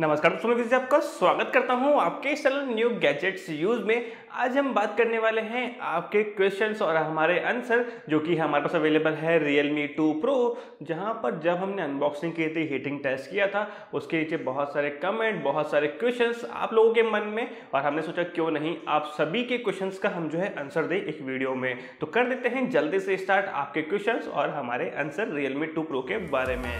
नमस्कार दोस्तों, मैं आपका स्वागत करता हूं आपके चैनल न्यू गैजेट्स यूज में। आज हम बात करने वाले हैं आपके क्वेश्चंस और हमारे आंसर जो कि हमारे पास अवेलेबल है Realme 2 Pro, जहां पर जब हमने अनबॉक्सिंग की थी, हीटिंग टेस्ट किया था, उसके नीचे बहुत सारे कमेंट, बहुत सारे क्वेश्चंस आप लोगों के मन में, और हमने सोचा क्यों नहीं आप सभी के क्वेश्चंस का हम जो है आंसर दें एक वीडियो में। तो कर देते हैं जल्दी से स्टार्ट आपके क्वेश्चंस और हमारे आंसर Realme 2 Pro के बारे में।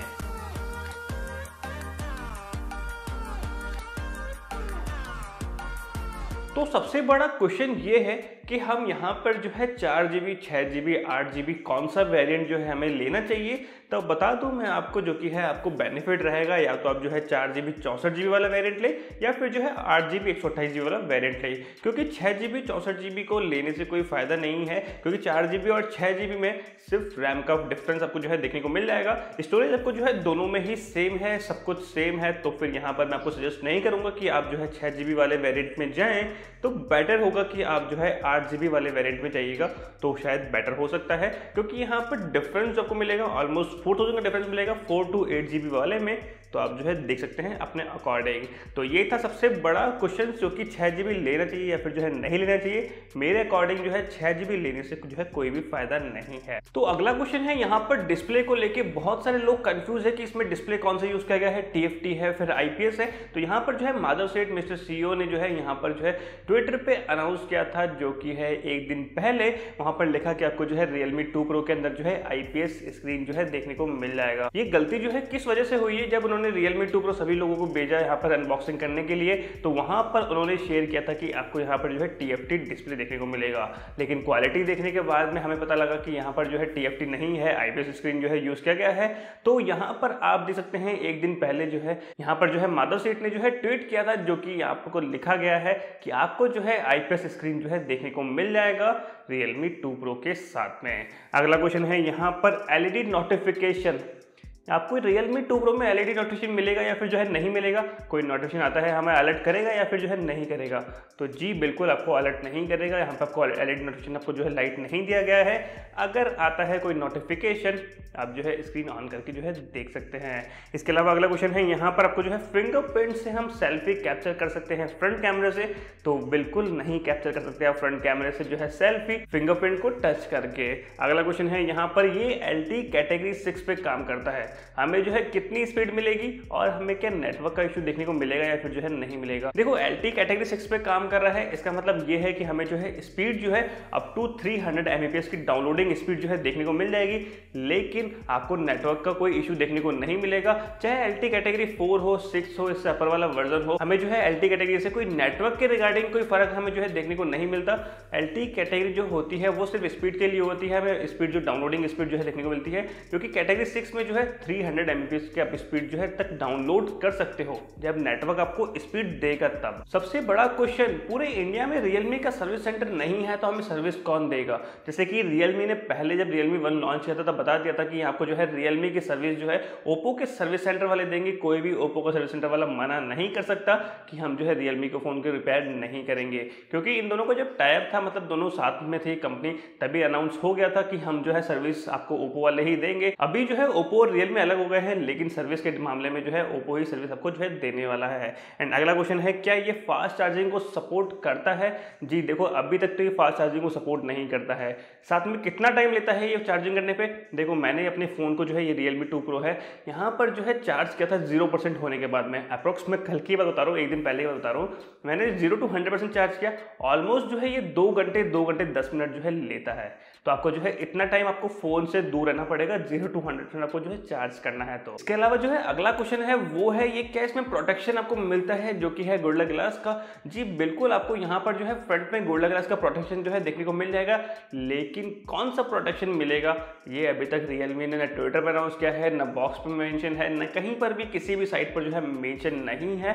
तो सबसे बड़ा क्वेश्चन ये है कि हम यहाँ पर जो है 4GB, 6GB, 8GB कौन सा वेरिएंट जो है हमें लेना चाहिए। तो बता दूँ मैं आपको जो कि है आपको बेनिफिट रहेगा, या तो आप जो है 4GB 64GB वाला वेरिएंट ले, या फिर जो है 8GB 128GB वाला वेरिएंट ले, क्योंकि 6GB 64GB को लेने से कोई फ़ायदा नहीं है, क्योंकि 4GB और 6GB में सिर्फ रैम का डिफरेंस आपको जो है देखने को मिल जाएगा। स्टोरेज आपको जो है दोनों में ही सेम है, सब कुछ सेम है, तो फिर यहाँ पर मैं आपको सजेस्ट नहीं करूँगा कि आप जो है 6GB वाले वेरिएंट में जाएँ। तो बेटर होगा कि आप जो है 8GB वाले वेरिएंट में जाइएगा, तो शायद बेटर हो सकता है, क्योंकि यहाँ पर डिफरेंस जो आपको मिलेगा ऑलमोस्ट 4000 का डिफरेंस मिलेगा 4 to 8GB वाले में। तो आप जो है देख सकते हैं अपने अकॉर्डिंग। तो ये था सबसे बड़ा क्वेश्चन जो कि 6GB लेना चाहिए या फिर जो है नहीं लेना चाहिए। मेरे अकॉर्डिंग जो है 6GB लेने से जो है कोई भी फायदा नहीं है। तो अगला क्वेश्चन है यहाँ पर डिस्प्ले को लेके। बहुत सारे लोग कंफ्यूज है कि इसमें डिस्प्ले कौन सा यूज किया गया है, TFT है फिर IPS है। तो यहाँ पर जो है माधव सेठ मिस्टर CEO ने जो है यहाँ पर जो है ट्विटर पे अनाउंस किया था जो कि है एक दिन पहले, वहां पर लिखा कि आपको जो है Realme 2 Pro के अंदर जो है IPS स्क्रीन जो है देखने को मिल जाएगा। ये गलती जो है किस वजह से हुई है, जब उन्होंने Realme 2 Pro सभी लोगों को भेजा यहाँ पर अनबॉक्सिंग करने के लिए, तो वहां पर उन्होंने शेयर किया था कि आपको यहाँ पर जो है TFT डिस्प्ले देखने को मिलेगा। लेकिन क्वालिटी देखने के बाद में हमें पता लगा कि यहाँ पर जो है TFT नहीं है, IPS स्क्रीन जो है यूज किया गया है। तो यहाँ पर आप देख सकते हैं एक दिन पहले जो है यहाँ पर जो है माधव सेठ ने जो है ट्वीट किया था जो कि आपको लिखा गया है कि आपको जो है IPS स्क्रीन जो है देखने को मिल जाएगा Realme 2 Pro के साथ में। अगला क्वेश्चन है यहाँ पर LED नोटिफिकेशन। आपको Realme 2 Pro में LED नोटिफिकेशन मिलेगा या फिर जो है नहीं मिलेगा, कोई नोटिफिकेशन आता है हमें अलर्ट करेगा या फिर जो है नहीं करेगा। तो जी बिल्कुल आपको अलर्ट नहीं करेगा, यहाँ पर आपको LED नोटिफिकेशन आपको जो है लाइट नहीं दिया गया है। अगर आता है कोई नोटिफिकेशन आप जो है स्क्रीन ऑन करके जो है देख सकते हैं। इसके अलावा अगला क्वेश्चन है यहाँ पर आपको जो है फिंगरप्रिंट से हम सेल्फी कैप्चर कर सकते हैं फ्रंट कैमरे से। तो बिल्कुल नहीं कैप्चर कर सकते आप फ्रंट कैमरे से जो है सेल्फी फिंगरप्रिंट को टच करके। अगला क्वेश्चन है यहाँ पर ये LTE कैटेगरी 6 पे काम करता है, हमें जो है कितनी स्पीड मिलेगी और हमें क्या नेटवर्क का इशू देखने को मिलेगा या फिर जो है नहीं मिलेगा। देखो LTE कैटेगरी 6 पे काम कर रहा है, इसका मतलब ये है कि हमें जो है स्पीड जो है अप टू 300 Mbps की डाउनलोडिंग स्पीड जो है देखने को मिल जाएगी, लेकिन आपको नेटवर्क का कोई इशू देखने को नहीं मिलेगा। चाहे LTE कैटेगरी 4 हो, 6 हो, इससे अपर वाला वर्जन हो, हमें जो है LTE कैटेगरी से कोई नेटवर्क के रिगार्डिंग कोई फर्क हमें जो है देखने को नहीं मिलता। LTE कैटेगरी जो होती है वो सिर्फ स्पीड के लिए होती है, हमें स्पीड जो डाउनलोडिंग स्पीड जो है देखने को मिलती है, क्योंकि कैटेगरी 6 में जो है 300 Mbps की आप स्पीड जो है तक डाउनलोड कर सकते हो जब नेटवर्क आपको स्पीड देगा तब। सबसे बड़ा क्वेश्चन, पूरे इंडिया में Realme का सर्विस सेंटर नहीं है तो हमें सर्विस कौन देगा। जैसे कि Realme ने पहले जब Realme 1 लॉन्च किया था तब बता दिया था कि आपको जो है Realme की सर्विस जो है Oppo के सर्विस सेंटर वाले देंगे। कोई भी Oppo का सर्विस सेंटर वाला मना नहीं कर सकता कि हम जो है Realme के फोन के रिपेयर नहीं करेंगे, क्योंकि इन दोनों का जब टाइप था, मतलब दोनों साथ में थे कंपनी, तभी अनाउंस हो गया था कि हम जो है सर्विस आपको Oppo वाले ही देंगे। अभी जो है Oppo और Realme अलग हो गए हैं, लेकिन सर्विस के मामले में जो है Oppo ही सर्विस आपको जो है देने वाला है। एंड अगला क्वेश्चन है क्या ये फास्ट चार्जिंग को सपोर्ट करता है। जी देखो अभी तक तो ये फास्ट चार्जिंग को सपोर्ट नहीं करता है। साथ में कितना टाइम लेता है ये चार्जिंग करने पे, देखो मैंने अपने फ़ोन को जो है ये Realme 2 Pro है यहाँ पर जो है चार्ज किया था 0% होने के बाद में, अप्रॉक्स मैं कल की बात बता रहा हूँ, एक दिन पहले की बात बता रहा हूँ, मैंने 0 to 100% चार्ज किया। ऑलमोस्ट जो है ये 2 घंटे 10 मिनट जो है लेता है। तो आपको जो है इतना टाइम आपको फ़ोन से दूर रहना पड़ेगा, 0 to 100% आपको जो है चार्ज करना है। तो इसके अलावा जो है अगला क्वेश्चन है वो है ये क्या इसमें प्रोटेक्शन आपको मिलता है जो कि है गोरिल्ला ग्लास का। जी बिल्कुल आपको यहाँ पर जो है फ्रंट में गोरिल्ला ग्लास का प्रोटेक्शन जो है देखने को मिल जाएगा, लेकिन कौन सा प्रोटेक्शन मिलेगा ये अभी तक Realme ने न ट्विटर पर अनाउंस किया है, न बॉक्स पर मेंशन है, न कहीं पर भी किसी भी साइट पर जो है मेंशन नहीं है।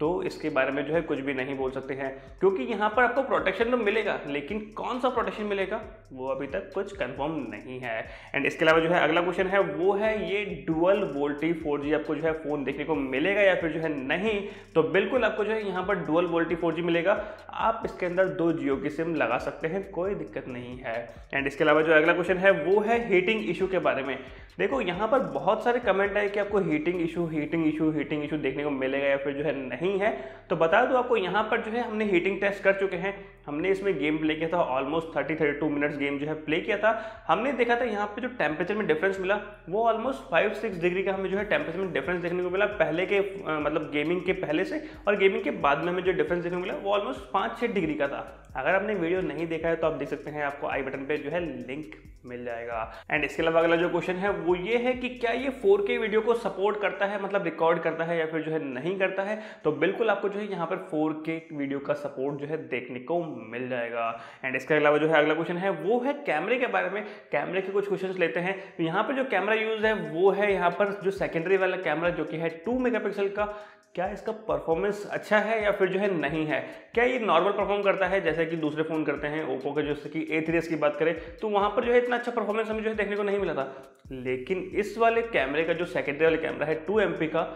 तो तो इसके बारे में जो है कुछ भी नहीं बोल सकते हैं, क्योंकि यहाँ पर आपको प्रोटेक्शन तो मिलेगा, लेकिन कौन सा प्रोटेक्शन मिलेगा वो अभी तक कुछ कंफर्म नहीं है। एंड इसके अलावा जो है अगला क्वेश्चन है वो है ये डुअल वोल्टी 4G आपको जो है फ़ोन देखने को मिलेगा या फिर जो है नहीं। तो बिल्कुल आपको जो है यहाँ पर डुअल वोल्टी 4G मिलेगा, आप इसके अंदर 2 जियो की सिम लगा सकते हैं, कोई दिक्कत नहीं है। एंड इसके अलावा जो अगला क्वेश्चन है वो है हीटिंग इशू के बारे में। देखो यहाँ पर बहुत सारे कमेंट आए कि आपको हीटिंग इशू देखने को मिलेगा या फिर जो है नहीं है। तो बता दो आपको यहाँ पर जो है हमने हीटिंग टेस्ट कर चुके हैं, हमने इसमें गेम प्ले किया था, ऑलमोस्ट 32 मिनट्स गेम जो है प्ले किया था। हमने देखा था यहाँ पे जो टेम्परेचर में डिफरेंस मिला वो ऑलमोस्ट 5-6 डिग्री का हमें जो है टेम्परेचर में डिफरेंस देखने को मिला, पहले के मतलब गेमिंग के पहले से और गेमिंग के बाद में हमें जो डिफरेंस देखने को मिला वो ऑलमोस्ट 5-6 डिग्री का था। अगर आपने वीडियो नहीं देखा है तो आप देख सकते हैं, आपको आई बटन पे जो है लिंक मिल जाएगा। एंड इसके अलावा अगला जो क्वेश्चन है वो ये है कि क्या ये 4K वीडियो को सपोर्ट करता है, मतलब रिकॉर्ड करता है या फिर जो है नहीं करता है। तो बिल्कुल आपको जो है यहाँ पर 4K वीडियो का सपोर्ट जो है देखने को मिल जाएगा। एंड इसके अलावा जो है अगला क्वेश्चन है वो है कैमरे के बारे में। कैमरे के कुछ क्वेश्चन लेते हैं। यहाँ पर जो कैमरा यूज है वो है यहाँ पर जो सेकेंडरी वाला कैमरा जो कि है 2 मेगापिक्सल का, क्या इसका परफॉर्मेंस अच्छा है या फिर जो है नहीं है, क्या ये नॉर्मल परफॉर्म करता है जैसे कि दूसरे फ़ोन करते हैं। ओप्पो के जैसे कि A3s की बात करें तो वहाँ पर जो है इतना अच्छा परफॉर्मेंस हमें जो है देखने को नहीं मिला था, लेकिन इस वाले कैमरे का जो सेकेंडरी वाला कैमरा है 2 MP का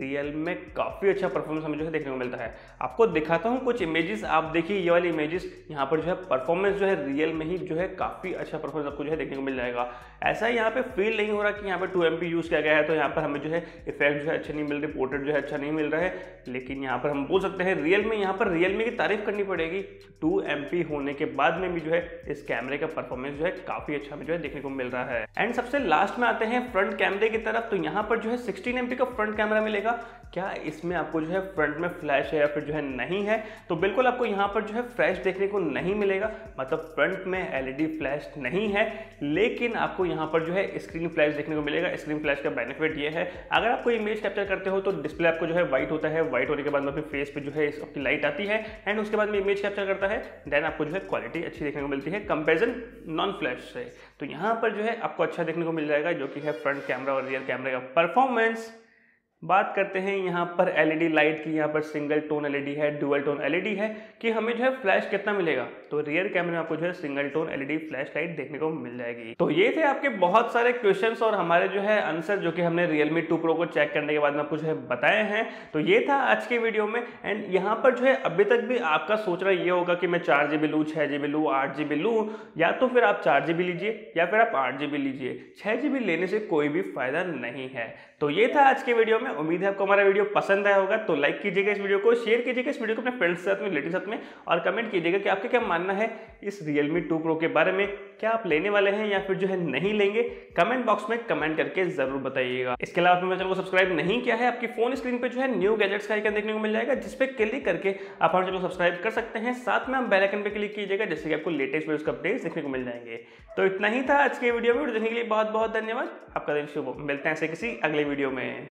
रियल में काफ़ी अच्छा परफॉर्मेंस हमें जो है देखने को मिलता है। आपको दिखाता हूँ कुछ इमेजेस, आप देखिए ये वाली इमेजेस, यहाँ पर जो है परफॉर्मेंस जो है रियल में ही जो है काफ़ी अच्छा परफॉर्मेंस आपको जो है देखने को मिल जाएगा। ऐसा यहाँ पे फील नहीं हो रहा कि यहाँ पे 2 MP यूज़ किया गया है तो यहाँ पर हमें जो है इफेक्ट जो है अच्छे नहीं मिल रहे, पोर्ट्रेट जो है अच्छा नहीं मिल रहा है। लेकिन यहाँ पर हम बोल सकते हैं रियल में, यहाँ पर रियल मी की तारीफ करनी पड़ेगी, 2 MP होने के बाद में भी जो है इस कैमरे का परफॉर्मेंस जो है काफ़ी अच्छा हमें जो है देखने को मिल रहा है। एंड सबसे लास्ट में आते हैं फ्रंट कैमरे की तरफ। तो यहाँ पर जो है 16 MP का फ्रंट कैमरा मिलेगा, क्या इसमें आपको जो है फ्रंट में फ्लैश है या फिर जो है नहीं है। तो बिल्कुल आपको यहाँ पर जो है फ्लैश देखने को नहीं मिलेगा, मतलब फ्रंट में LED फ्लैश नहीं है, लेकिन आपको यहाँ पर जो है स्क्रीन फ्लैश देखने को मिलेगा। स्क्रीन फ्लैश का बेनिफिट ये है अगर आप कोई इमेज कैप्चर करते हो तो डिस्प्ले आपको जो है व्हाइट होता है, व्हाइट होने के बाद में अपने फेस पर जो है आपकी लाइट आती है एंड उसके बाद में इमेज कैप्चर करता है, देन आपको जो है क्वालिटी अच्छी देखने को मिलती है कंपेरिजन नॉन फ्लैश से। तो यहाँ पर जो है आपको अच्छा देखने को मिल जाएगा जो कि है फ्रंट कैमरा और रियर कैमरे का परफॉर्मेंस। बात करते हैं यहाँ पर LED लाइट की। यहाँ पर सिंगल टोन LED है, डुअल टोन LED है, कि हमें जो है फ्लैश कितना मिलेगा। तो रियर कैमरे में आपको जो है single tone LED flash light देखने को मिल जाएगी। तो ये थे आपके बहुत सारे क्वेश्चंस और हमारे जो है आंसर जो कि हमने Realme 2 Pro को चेक करने के बाद में आपको जो है बताए हैं। तो ये था आज के वीडियो में। एंड यहाँ पर जो है अभी तक भी आपका सोचना ये होगा कि मैं 4GB लूँ, 6GB लूँ, 8GB लूँ, या तो फिर आप 4GB लीजिए या फिर आप 8GB लीजिए, 6GB लेने से कोई भी फायदा नहीं है। तो ये था आज के वीडियो में। उम्मीद है आपको हमारा वीडियो पसंद आया होगा, तो लाइक कीजिएगा इस वीडियो को, शेयर कीजिएगा इस वीडियो को अपने फ्रेंड्स के साथ में, रिलेटिव साथ में, और कमेंट कीजिएगा कि आपका क्या मानना है इस Realme 2 Pro के बारे में, क्या आप लेने वाले हैं या फिर जो है नहीं लेंगे। कमेंट बॉक्स में कमेंट करके जरूर बताइएगा। इसके अलावा आपने चैनल को सब्सक्राइब नहीं किया है, आपकी फोन स्क्रीन पे जो है न्यू गैजेट्स का आइकन देखने को मिल जाएगा, जिस पे क्लिक करके आप हमारे चैनल को सब्सक्राइब कर सकते हैं। साथ में आप बेल आइकन पे क्लिक कीजिएगा जैसे कि आपको लेटेस्ट वीडियोस का अपडेट्स देखने को मिल जाएंगे। तो इतना ही था आज के वीडियो में। देखने के लिए बहुत बहुत धन्यवाद, आपका दिन शुभ हो। मिलते हैं ऐसे किसी अगले वीडियो में।